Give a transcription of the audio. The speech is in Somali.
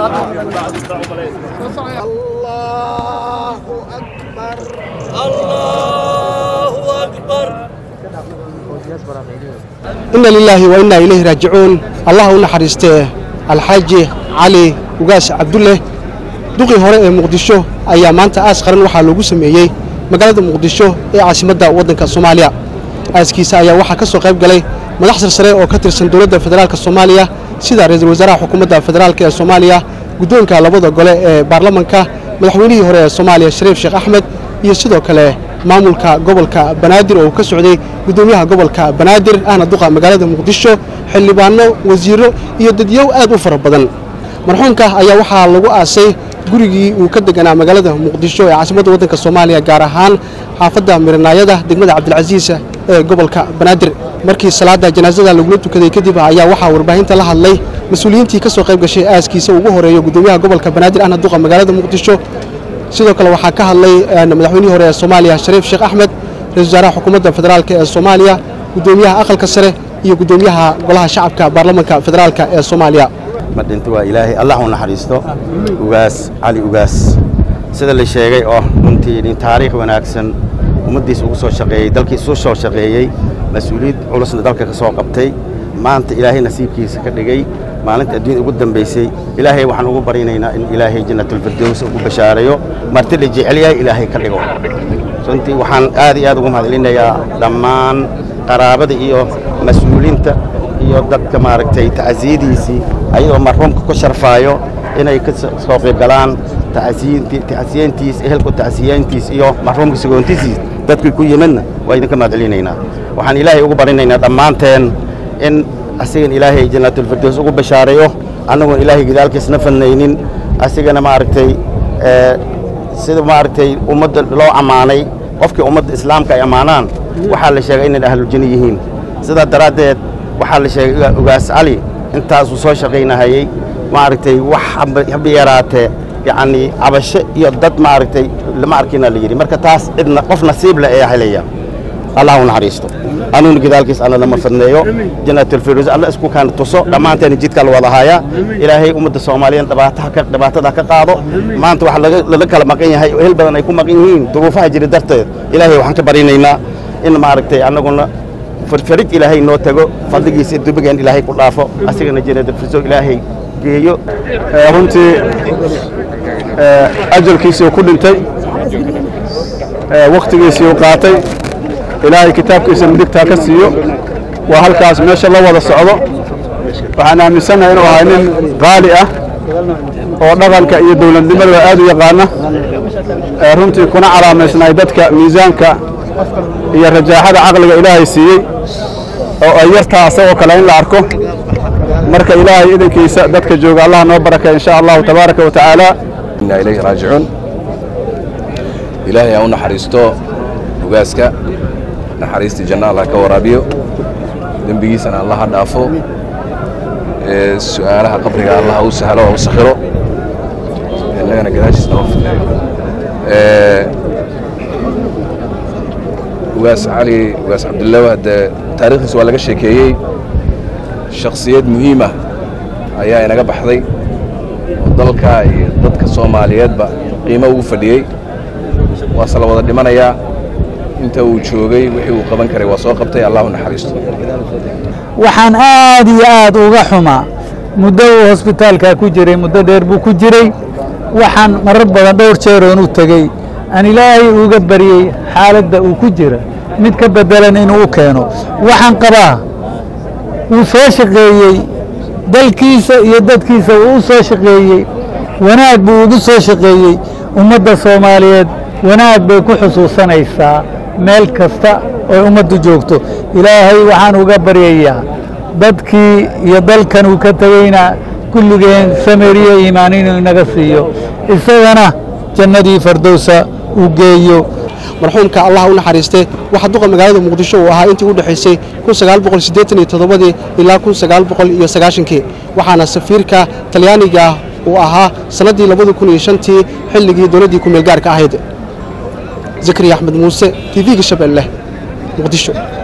الله أكبر الله أكبر. إنا لله وإنا إليه راجعون. الله نحرسته الحاج علي وقاس عبد الله دوقي هراء مقدشو أيام أنت أسخر نوحة لوجسم إياه مقالة مقدشو إيه عاصمة دا ودن كالصومالية أسكيس أيام واحد كسر قريب قلي ملاحظة سريع وكثر صندوق دا فدرال كالصومالية سيدا رئيس الوزراء حكومة دا فدرال كالصومالية قدونك على بعض قلي برلمانك مدحوني هراء الصومالية شريف شيخ أحمد يسدو كله maamulka gobolka banaadir oo ka socday gudoomiyaha gobolka banaadir ahna duqa magaalada muqdisho xildhibaano wasiiro iyo dadyow aad u fara badan marxuunka ayaa waxaa lagu aasay gurigii uu ka deganaa magaalada muqdisho ee caasimadda waddanka Soomaaliya gaar ahaan xaafadda Mirnaayada degmada Cabdilcasiis ee gobolka banaadir markii salaada janaasada lagu tukaday kadib ayaa waxaa warbaahinta la hadlay mas'uuliyiintii ka soo qayb gashay aaskiisa ugu horeeyay gudoomiyaha gobolka banaadir ahna duqa magaalada muqdisho sidoo kale waxa ka hadlay madaxweynihii hore ee Soomaaliya Sharif Sheekh Ahmed ra'iisul wasaaraha xukuumadda federaalka ee Soomaaliya gudoomiyaha aqalka sare iyo gudoomiyaha golaha shacabka baarlamaanka federaalka ee Soomaaliya madinta waa Ilaahay Allahu naxariisto ugaas Ali ugaas sida la sheegay oo runtii taariikh wanaagsan umadiisa ugu soo shaqeeyay dalkiisa soo shaqeeyay mas'uuliyad culusna dalka ka soo qabtay maanta Ilaahay nasiibkiisa ka dhigay maalinta adduun ugu dambeysay Ilaahay waxaan ugu barinaynaa in Ilaahay jannatul firdaws ugu bashaarayo marti la jecel yahay Ilaahay ka dhigo runtii waxaan aad iyo aad ugu mahadcelinayaa dhammaan qaraabada iyo mas'uuliinta iyo dadka maaragtay taasiidiisi ayagoo marxuumka ku sharfaayo inay ka soo qayb galaan taasiintiis ehelku taasiintiis iyo marxuumka sigoontiis dadku ku yeemanna waa idinka mahadcelinaynaa waxaan Ilaahay ugu barinaynaa dhammaanteen in asigan Ilaahay jannatul firdaws ugu bashaarayo annagu Ilaahay gidaalkiisna fanaynin asigana maartay sida maartay ummadda loo amaanay qofkii ummadda islaamka ay amaanaan waxa la sheegay in ahlul janna yihiin sida daraadeed waxa la sheegay ugaas Ali intaas uu soo shaqeynayay maartay wax habi yaraate yaani abashe iyo dad maartay lama arkina la yiri marka taas idna qof nasiib la ay helaya الله نحرسته أنا نقدالكيس أنا لما فنيو جنة الفيروز الله اسكو كان تصو لما أنت نجيت كالوضعها إلهي أمد الصوماليين دبعتها كقاضو ما أنت واحد لك المقين هاي وهل بدنا يكون مقينين ظروفها جري درت إلهي وحنك برينينا إن ما عرفتي أنا قلنا فريق إلهي نوتجو فلقي سيد بجان إلهي كل عفو أسيرنا جنة الفيروز إلهي جيو أنت أجل كيس وكل انتي وقت كيس وقاطي إلهي كتاب كيسن بديك تاكسيو وهل كاس ما شاء الله ولا صعوبة فأنا من سنة هنا وهاين غالية ونقل كأي دولة دمر وآدو يقالنا رمت يكون على مسنايدتك ميزانك هي الرجاء هذا عقلك إلهي سي أو أيرتها صوك لين لعركو مرك إلهي إذن كيس دتك جوج الله نوبرك إن شاء الله تبارك وتعالى إنا إليه راجعون إلهي أون حريستو وجاسك naxariista janna la ka waraabiyo dambigiisana Allah dhaafo su'aalaha qabriga Allah uu sahalo oo saxiro annagana gadaashis noo filayo waas Ali waas Abdullah wada taariikhis waa laga sheekeeyay shakhsiyad muhiim ah ayaa inaga baxday dalka iyo dadka Soomaaliyeed ba qiimo ugu fadhiyay waa sala wada dhimanaya أنت وجوجي وحيو قبنا كري وساقبتي الله نحرسته. وحن آدي آد وغحما مدة هسبيتال كوجري مدة درب كوجري وحن مرب بدور شيرون وتجي أنا لا يوجبري حالد وكوجرة متكبدلني نوكانو وحن قبا وساشقي دل كيسة يدد كيسة وساشقي وناد بوساشقي ومدة صوماليد وناد بكحسو سنيسا meel kasta oo ummadu joogto ilaahay waxaan uga baryayaa dadkii iyo dalkan uu ka tagayna kulligeen samariyo iimaanina naga siiyo isagana jannadii firdawsa u geeyo marxuumka Allah u naxariistay waxa duqa magaalada muqdisho oo ahaa intii u dhaxaysay 1987 ilaa 1990 waxaana safiirka talyaaniga oo ahaa sanadii 2005 xilligii dawladii ku meel gaarka ahayd زكريا أحمد موسى تي في شبelle مقدشو.